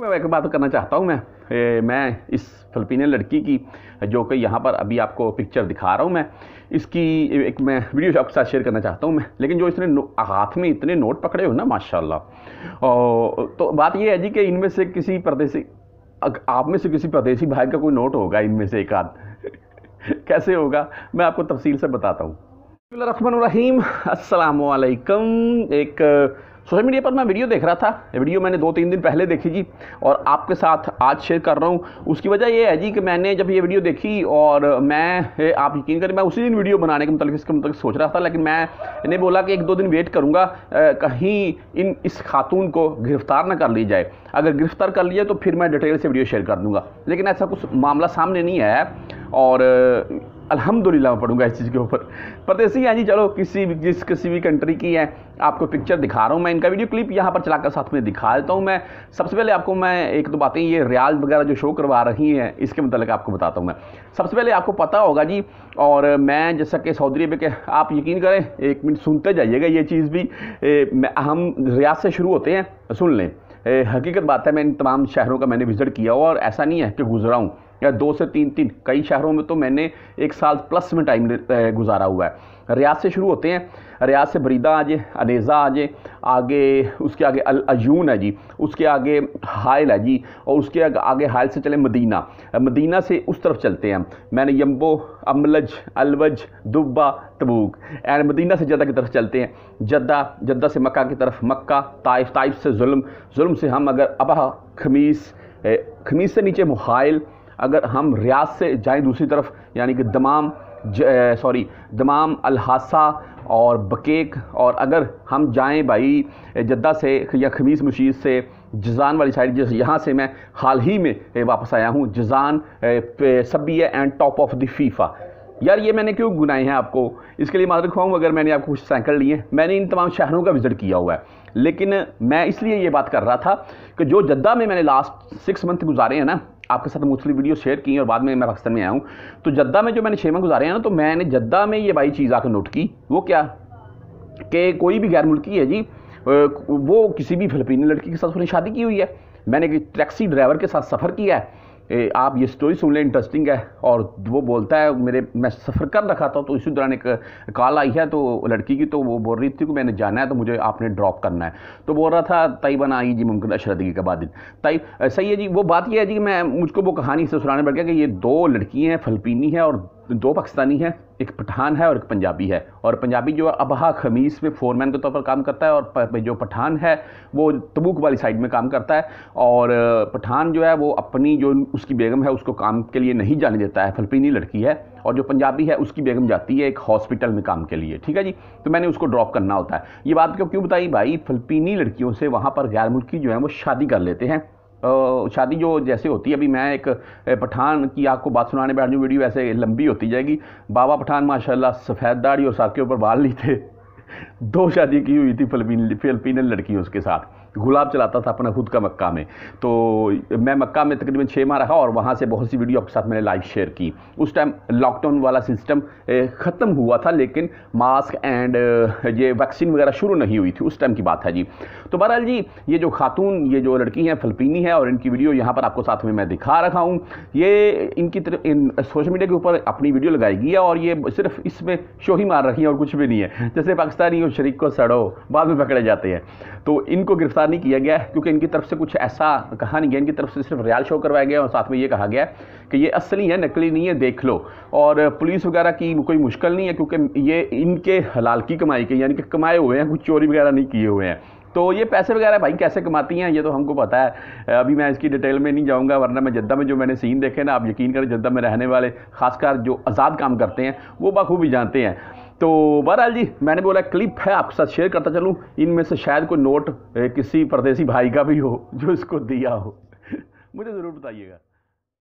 मैं एक बात करना चाहता हूं मैं इस फिलिपिनो लड़की की जो कि यहाँ पर अभी आपको पिक्चर दिखा रहा हूँ मैं इसकी एक मैं वीडियो आपके साथ शेयर करना चाहता हूँ मैं। लेकिन जो इसने हाथ में इतने नोट पकड़े हो ना माशाल्लाह, और तो बात ये है जी कि इनमें से किसी परदेसी, आप में से किसी परदेसी भाई का कोई नोट होगा इनमें से एक आध कैसे होगा मैं आपको तफसील से बताता हूँ। बिस्मिल्लाह रहमान रहीम, अस्सलामु अलैकुम। एक सोशल मीडिया पर मैं वीडियो देख रहा था, वीडियो मैंने 2-3 दिन पहले देखी जी और आपके साथ आज शेयर कर रहा हूँ। उसकी वजह ये है जी कि मैंने जब ये वीडियो देखी और मैं, आप यकीन करें, मैं उसी दिन वीडियो बनाने के मतलब इसके मतलब सोच रहा था, लेकिन मैंने बोला कि 1-2 दिन वेट करूँगा कहीं इस खातून को गिरफ़्तार ना कर ली जाए, अगर गिरफ़्तार कर लिया तो फिर मैं डिटेल से वीडियो शेयर कर दूँगा। लेकिन ऐसा कुछ मामला सामने नहीं है और अल्हम्दुलिल्लाह मैं पढ़ूंगा इस चीज़ के ऊपर। परदेसी हैं जी, चलो किसी भी कंट्री की है, आपको पिक्चर दिखा रहा हूँ मैं, इनका वीडियो क्लिप यहाँ पर चलाकर साथ में दिखा देता हूँ मैं। सबसे पहले आपको मैं 1-2 बातें ये रियाद वगैरह जो शो करवा रही हैं इसके मतलब आपको बताता हूँ मैं। सबसे पहले आपको पता होगा जी, और मैं जैसा कि सऊदी अरबिया के, आप यकीन करें, 1 मिनट सुनते जाइएगा ये चीज़ भी। हम रियाद से शुरू होते हैं, सुन लें। हकीकत बात है, मैं इन तमाम शहरों का मैंने विज़िट किया हुआ और ऐसा नहीं है कि गुजरा हूँ या 2 से 3, कई शहरों में तो मैंने 1 साल प्लस में टाइम गुजारा हुआ है। रियाद से शुरू होते हैं, रियाद से बरीदा आ जाए, अनेज़ा आ जाए, आगे उसके आगे अल अयून है जी, उसके आगे हाइल है जी, और उसके आगे हाइल से चले मदीना, मदीना से उस तरफ चलते हैं। मैंने Yanbu, Umluj, Al Wajh, Duba, Tabuk and Medina से जद्दा की तरफ चलते हैं, जद्दा से मक्का की तरफ, मक्का, ताइफ, ताइफ से जुल्म से हम अगर अबहा, खमीस से नीचे मुहाइल, अगर हम रियाद से जाएं दूसरी तरफ यानी कि दमाम, अलहासा और बकेक, और अगर हम जाएं भाई जद्दा से या खमीस मुशीद से जज़ान वाली साइड, जिस यहाँ से मैं हाल ही में वापस आया हूँ, Jazan, Sabya and top of the FIFA. यार ये मैंने क्यों गुनाए हैं आपको इसके लिए माफ़ रखवाऊँ, अगर मैंने आपको कुछ सैकल लिए। मैंने इन तमाम शहरों का विज़िट किया हुआ है, लेकिन मैं इसलिए ये बात कर रहा था कि जो जद्दा में मैंने लास्ट 6 मंथ गुजारे हैं ना, आपके साथ मोस्टली वीडियो शेयर की और बाद में मैं पाकिस्तान में आया हूँ, तो जद्दा में जो मैंने 6 मंथ गुजारे हैं ना, तो मैंने जद्दा में ये भाई चीज़ आकर नोट की। वो क्या कि कोई भी गैर मुल्की है जी, वो किसी भी फिलिपीनी लड़की के साथ उसने शादी की हुई है। मैंने एक टैक्सी ड्राइवर के साथ सफ़र किया है, आप ये स्टोरी सुन लें, इंटरेस्टिंग है। और वो बोलता है, मैं सफ़र कर रखा था तो इसी दौरान एक कॉल आई है तो लड़की की, तो वो बोल रही थी कि मैंने जाना है तो मुझे आपने ड्रॉप करना है। तो बोल रहा था तयबन आई जी मुमकिन अशरदगी का बाद दिन तय, सही है जी। वो बात ये है जी कि मुझको वो कहानी से सुनाने पड़ गया कि ये 2 लड़की हैं, फिलिपीनी हैं और 2 पाकिस्तानी हैं, एक पठान है और एक पंजाबी है। और पंजाबी जो अबहा, खमीस में फोरमैन के तौर पर काम करता है, और जो पठान है वो तबूक वाली साइड में काम करता है। और पठान जो है वो अपनी जो उसकी बेगम है उसको काम के लिए नहीं जाने देता है, फिलिपीनी लड़की है, और जो पंजाबी है उसकी बेगम जाती है एक हॉस्पिटल में काम के लिए, ठीक है जी। तो मैंने उसको ड्रॉप करना होता है। ये बात क्यों बताई भाई, फिलिपीनी लड़कियों से वहाँ पर गैर मुल्की जो है वो शादी कर लेते हैं, शादी जो जैसे होती है। अभी मैं एक पठान की आपको बात सुनाने बैठ जाऊँ, वीडियो ऐसे लंबी होती जाएगी। बाबा पठान माशाल्लाह, सफ़ेद दाढ़ी और साथ के ऊपर बाल नहीं थे, 2 शादी की हुई थी फिलिपीनो लड़कियों उसके साथ। गुलाब चलाता था अपना खुद का मक्का में, तो मैं मक्का में तकरीबन 6 माह रहा और वहाँ से बहुत सी वीडियो आपके साथ मैंने लाइव शेयर की। उस टाइम लॉकडाउन वाला सिस्टम ख़त्म हुआ था, लेकिन मास्क एंड ये वैक्सीन वगैरह शुरू नहीं हुई थी, उस टाइम की बात है जी। तो बहरहाल जी ये जो खातून, ये जो लड़की हैं फिलिपीनी है, और इनकी वीडियो यहाँ पर आपको साथ में मैं दिखा रखा हूँ। ये इनकी सोशल मीडिया के ऊपर अपनी वीडियो लगाई गई है और ये सिर्फ इसमें शो ही मार रखी है और कुछ भी नहीं है। जैसे पाकिस्तानी और शरीक को सड़ो, बाद में पकड़े जाते हैं, तो इनको गिरफ्तार नहीं किया गया क्योंकि इनकी तरफ से कुछ ऐसा कहा नहीं गया, इनकी तरफ से सिर्फ रियल शो करवाया गया और साथ में ये कहा गया कि ये असली है, नकली नहीं है, देख लो। और पुलिस वगैरह की कोई मुश्किल नहीं है क्योंकि ये इनके हलाल की कमाई के, यानी कि कमाए हुए हैं, कुछ चोरी वगैरह नहीं किए हुए हैं। तो ये पैसे वगैरह भाई कैसे कमाती हैं ये तो हमको पता है, अभी मैं इसकी डिटेल में नहीं जाऊंगा, वरना मैं जद्दा में जो मैंने सीन देखे ना, आप यकीन करें जद्दा में रहने वाले खासकर जो आज़ाद काम करते हैं वो बखूबी जानते हैं। तो बहरहाल जी मैंने बोला क्लिप है आपके साथ शेयर करता चलूँ, इनमें से शायद कोई नोट किसी परदेसी भाई का भी हो जो इसको दिया हो, मुझे ज़रूर बताइएगा।